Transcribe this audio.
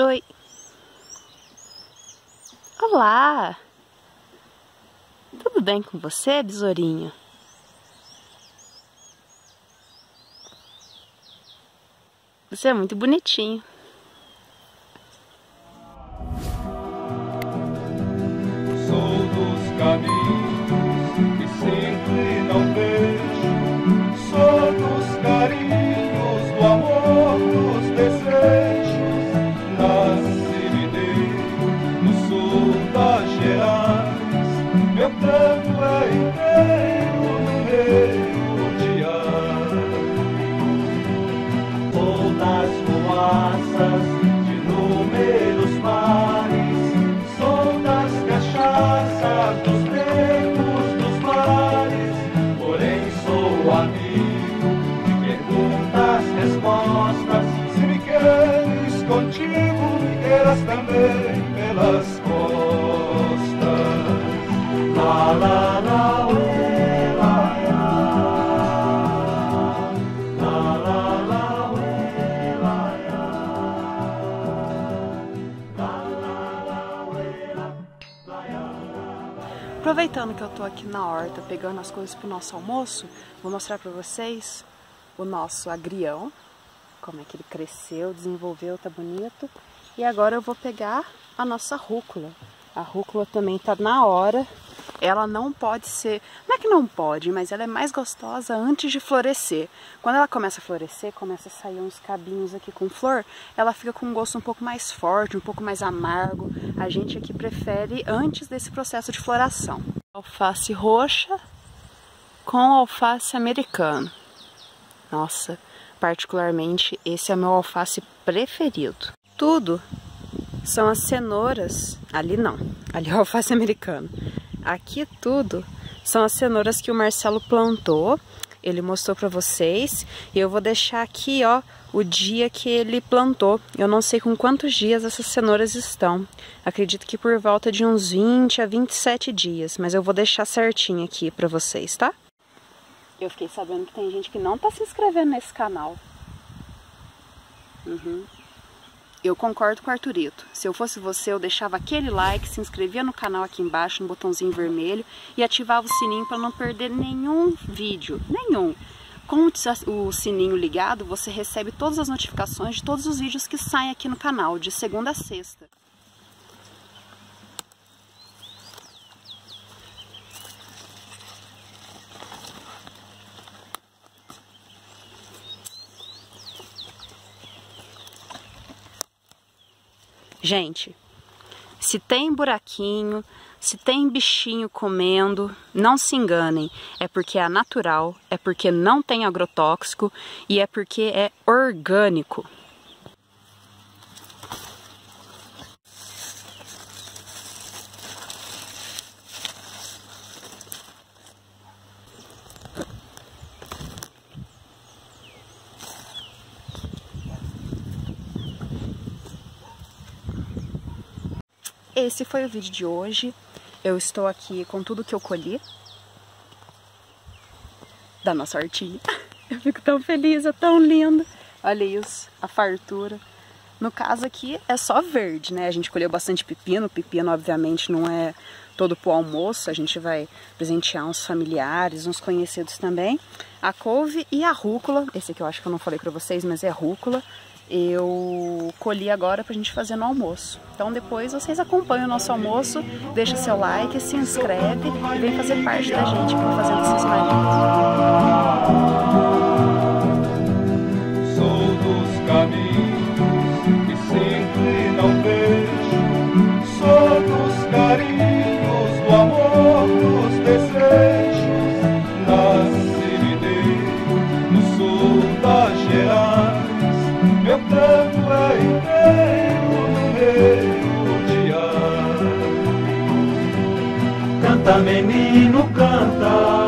Oi. Olá. Tudo bem com você, besourinho? Você é muito bonitinho. Sou dos caminhos que sempre não vejo. Sou dos carinhos, do amor, dos desejos. Meu canto é inteiro no meio de ar. Todas coaças de números pares, sou das cachaças dos tempos dos mares. Porém sou amigo de perguntas, respostas. Se me queres contigo, me queiras também pelas costas. La la la, ué, la ya. La la la, ué, la ya. La la la, ué, la ya. Aproveitando que eu tô aqui na horta pegando as coisas pro nosso almoço, vou mostrar pra vocês o nosso agrião, como é que ele cresceu, desenvolveu, tá bonito. E agora eu vou pegar a nossa rúcula. A rúcula também tá na hora. Ela não pode ser, não é que não pode, mas ela é mais gostosa antes de florescer. Quando ela começa a florescer, começa a sair uns cabinhos aqui com flor, ela fica com um gosto um pouco mais forte, um pouco mais amargo. A gente aqui prefere antes desse processo de floração. Alface roxa com alface americana. Nossa, particularmente esse é meu alface preferido. Tudo são as cenouras, ali não, ali é alface americana. Aqui tudo são as cenouras que o Marcelo plantou, ele mostrou pra vocês. E eu vou deixar aqui, ó, o dia que ele plantou. Eu não sei com quantos dias essas cenouras estão. Acredito que por volta de uns 20 a 27 dias, mas eu vou deixar certinho aqui pra vocês, tá? Eu fiquei sabendo que tem gente que não tá se inscrevendo nesse canal. Eu concordo com o Arthurito. Se eu fosse você, eu deixava aquele like, se inscrevia no canal aqui embaixo, no botãozinho vermelho, e ativava o sininho para não perder nenhum vídeo, nenhum. Com o sininho ligado, você recebe todas as notificações de todos os vídeos que saem aqui no canal, de segunda a sexta. Gente, se tem buraquinho, se tem bichinho comendo, não se enganem. É porque é natural, é porque não tem agrotóxico e é porque é orgânico. Esse foi o vídeo de hoje. Eu estou aqui com tudo que eu colhi da nossa hortinha. Eu fico tão feliz, é tão lindo. Olha isso, a fartura. No caso aqui é só verde, né? A gente colheu bastante pepino. Pepino, obviamente, não é todo pro almoço. A gente vai presentear uns familiares, uns conhecidos também. A couve e a rúcula. Esse aqui eu acho que eu não falei pra vocês, mas é rúcula. Eu colhi agora pra gente fazer no almoço. Então depois vocês acompanham o nosso almoço, deixa seu like, se inscreve e vem fazer parte da gente para fazer esses caminhos. Sou dos caminhos que sempre não vejo, sou dos carinhos, do amor, dos desejos. Nasci no sul da Gerais. Meu canto é inteiro no meio de ar. Canta, menino, canta.